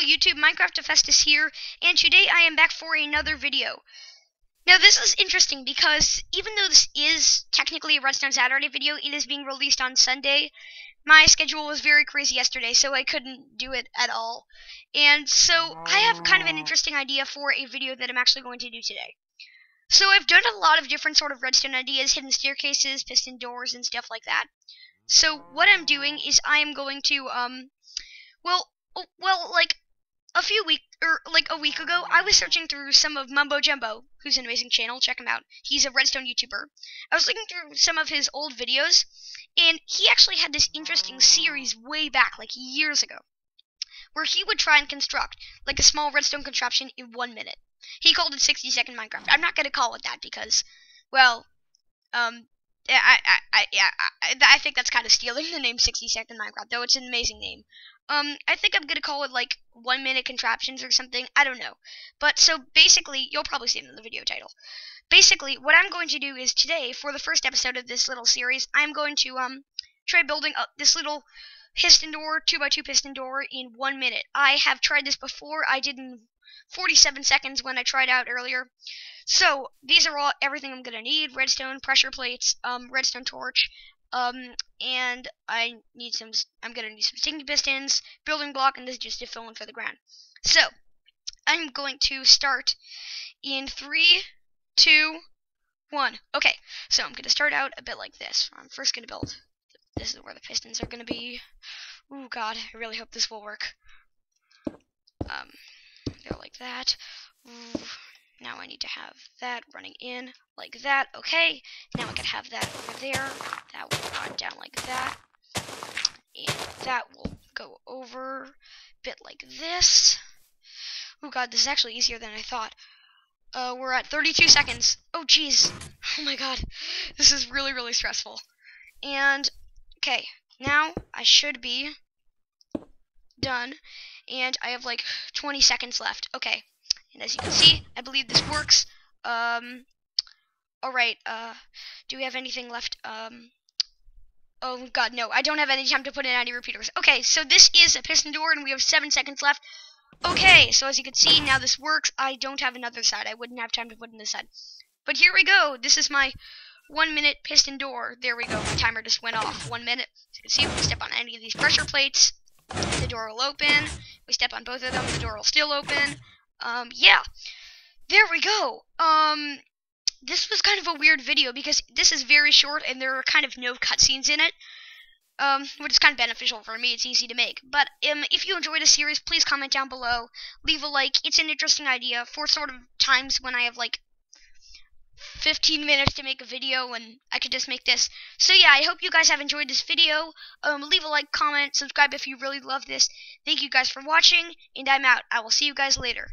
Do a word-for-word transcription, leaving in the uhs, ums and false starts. Hello YouTube, Minecraft Hephaestus here, and today I am back for another video. Now this is interesting because even though this is technically a Redstone Saturday video, it is being released on Sunday. My schedule was very crazy yesterday, so I couldn't do it at all. And so I have kind of an interesting idea for a video that I'm actually going to do today. So I've done a lot of different sort of redstone ideas, hidden staircases, piston doors, and stuff like that. So what I'm doing is I am going to, um, well... Well, like, a few weeks, or like a week ago, I was searching through some of Mumbo Jumbo, who's an amazing channel, check him out. He's a redstone YouTuber. I was looking through some of his old videos, and he actually had this interesting series way back, like years ago, where he would try and construct, like, a small redstone contraption in one minute. He called it sixty second Minecraft. I'm not going to call it that because, well, um... I, I, I, yeah, I, I think that's kind of stealing the name sixty second Minecraft, though it's an amazing name. Um, I think I'm gonna call it, like, one minute contraptions or something, I don't know. But, so, basically, you'll probably see it in the video title. Basically, what I'm going to do is today, for the first episode of this little series, I'm going to, um, try building up this little piston door, two by two piston door, in one minute. I have tried this before, I did in forty-seven seconds when I tried out earlier. So, these are all, everything I'm gonna need, redstone, pressure plates, um, redstone torch, um, and I need some, I'm gonna need some stinking pistons, building block, and this is just to fill in for the ground. So, I'm going to start in three, two, one. Okay, so I'm gonna start out a bit like this. I'm first gonna build, this is where the pistons are gonna be. Ooh, God, I really hope this will work. Um, they're like that. Ooh. Now I need to have that running in like that. Okay, now I can have that over there. That will run down like that. And that will go over a bit like this. Oh god, this is actually easier than I thought. Uh, we're at thirty-two seconds. Oh jeez. Oh my god. This is really, really stressful. And, okay, now I should be done. And I have like twenty seconds left. Okay. And as you can see, I believe this works. Um, alright, uh, do we have anything left? Um, oh god, no, I don't have any time to put in any repeaters. Okay, so this is a piston door, and we have seven seconds left. Okay, so as you can see, now this works. I don't have another side. I wouldn't have time to put in this side. But here we go. This is my one-minute piston door. There we go. My timer just went off. One minute. As you can see, if we step on any of these pressure plates, the door will open. If we step on both of them, the door will still open. Um, yeah, there we go. Um, this was kind of a weird video because this is very short and there are kind of no cutscenes in it, um, which is kind of beneficial for me. It's easy to make. But um, if you enjoyed the series, please comment down below, leave a like. It's an interesting idea for sort of times when I have like fifteen minutes to make a video and I could just make this. So yeah, I hope you guys have enjoyed this video. Um, leave a like, comment, subscribe if you really love this. Thank you guys for watching, and I'm out. I will see you guys later.